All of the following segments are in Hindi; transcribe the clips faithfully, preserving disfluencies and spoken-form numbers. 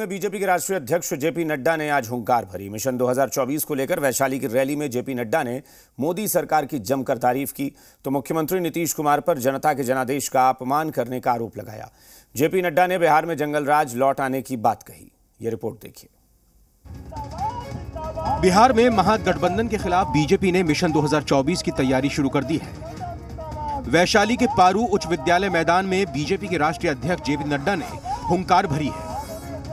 में बीजेपी के राष्ट्रीय अध्यक्ष जेपी नड्डा ने आज हुंकार भरी। मिशन दो हज़ार चौबीस को लेकर वैशाली की रैली में जेपी नड्डा ने मोदी सरकार की जमकर तारीफ की तो मुख्यमंत्री नीतीश कुमार पर जनता के जनादेश का अपमान करने का आरोप लगाया। जेपी नड्डा ने बिहार में जंगलराज लौट आने की बात कही। ये रिपोर्ट देखिए। बिहार में महागठबंधन के खिलाफ बीजेपी ने मिशन दो हज़ार चौबीस की तैयारी शुरू कर दी है। वैशाली के पारू उच्च विद्यालय मैदान में बीजेपी के राष्ट्रीय अध्यक्ष जेपी नड्डा ने हुंकार भरी है।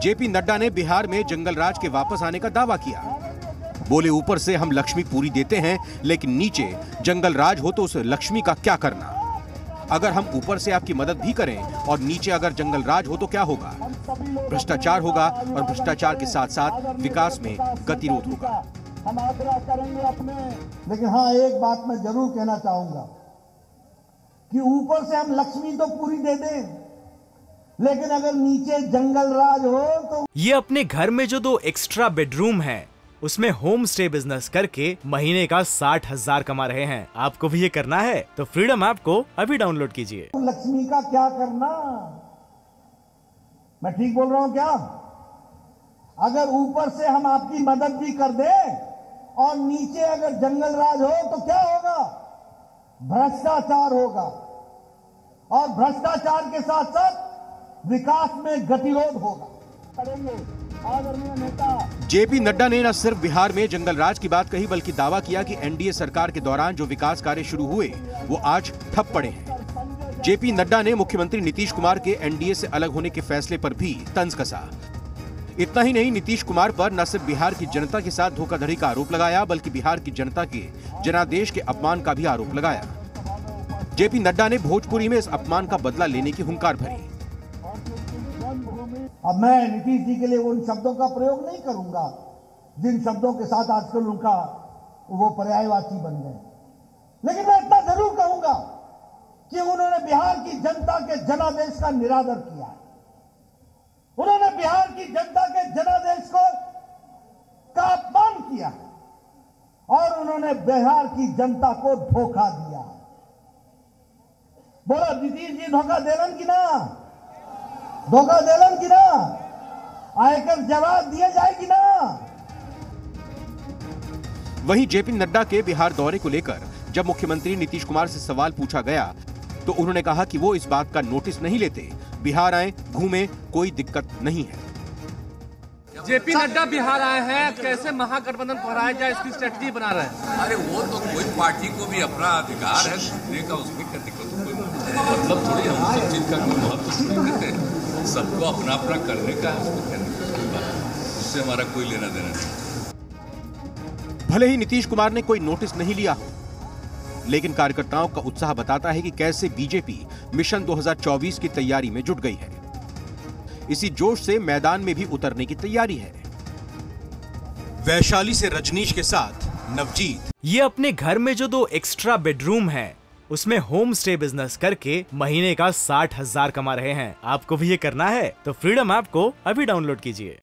जेपी नड्डा ने बिहार में जंगलराज के वापस आने का दावा किया। बोले, ऊपर से हम लक्ष्मी पूरी देते हैं, लेकिन नीचे जंगलराज हो तो उस लक्ष्मी का क्या करना। अगर हम ऊपर से आपकी मदद भी करें और नीचे अगर जंगलराज हो तो क्या होगा? भ्रष्टाचार होगा और भ्रष्टाचार के साथ साथ विकास में गतिरोध होगा। हम आग्रह करेंगे अपने, लेकिन हाँ, एक बात मैं जरूर कहना चाहूंगा कि ऊपर से हम लक्ष्मी तो पूरी दे दें, लेकिन अगर नीचे जंगलराज हो तो। ये अपने घर में जो दो एक्स्ट्रा बेडरूम है उसमें होम स्टे बिजनेस करके महीने का साठ हजार कमा रहे हैं। आपको भी ये करना है तो फ्रीडम ऐप को अभी डाउनलोड कीजिए। लक्ष्मी का क्या करना, मैं ठीक बोल रहा हूँ क्या? अगर ऊपर से हम आपकी मदद भी कर दें और नीचे अगर जंगलराज हो तो क्या होगा? भ्रष्टाचार होगा और भ्रष्टाचार के साथ साथ विकास में गतिरोध होगा। जेपी नड्डा ने न सिर्फ बिहार में जंगलराज की बात कही बल्कि दावा किया कि एनडीए सरकार के दौरान जो विकास कार्य शुरू हुए वो आज ठप पड़े हैं। जेपी नड्डा ने मुख्यमंत्री नीतीश कुमार के एनडीए से अलग होने के फैसले पर भी तंज कसा। इतना ही नहीं, नीतीश कुमार पर न सिर्फ बिहार की जनता के साथ धोखाधड़ी का आरोप लगाया बल्कि बिहार की जनता के जनादेश के अपमान का भी आरोप लगाया। जेपी नड्डा ने भोजपुरी में इस अपमान का बदला लेने की हुंकार भरी। अब मैं नीतीश जी के लिए उन शब्दों का प्रयोग नहीं करूंगा जिन शब्दों के साथ आजकल उनका वो पर्यायवाची बन गए, लेकिन मैं इतना जरूर कहूंगा कि उन्होंने बिहार की जनता के जनादेश का निरादर किया है। उन्होंने बिहार की जनता के जनादेश को का अपमान किया है और उन्होंने बिहार की जनता को धोखा दिया है। बोला, नीतीश जी धोखा देलन की ना धोखा देलन की ना, आयकर जवाब दिए जाएगी ना। वहीं जेपी नड्डा के बिहार दौरे को लेकर जब मुख्यमंत्री नीतीश कुमार से सवाल पूछा गया तो उन्होंने कहा कि वो इस बात का नोटिस नहीं लेते, बिहार आए घूमे, कोई दिक्कत नहीं है। जेपी नड्डा बिहार आए हैं, कैसे महागठबंधन फहराया जाए इसकी स्ट्रेटजी बना रहे हैं। अरे वो तो कोई पार्टी को भी अपना अधिकार है घूमने का, उसमें क्या दिक्कत? कोई मतलब थोड़ी हम सब चीज का महत्व करते हैं, सबको अपना अपना करने का उससे हमारा कोई लेना देना नहीं। भले ही नीतीश कुमार ने कोई नोटिस नहीं लिया हो, लेकिन कार्यकर्ताओं का उत्साह बताता है कि कैसे बीजेपी मिशन दो हज़ार चौबीस की तैयारी में जुट गई है। इसी जोश से मैदान में भी उतरने की तैयारी है। वैशाली से रजनीश के साथ नवजीत। ये अपने घर में जो दो एक्स्ट्रा बेडरूम है उसमें होम स्टे बिजनेस करके महीने का साठ हजार कमा रहे हैं। आपको भी ये करना है तो फ्रीडम ऐप को अभी डाउनलोड कीजिए।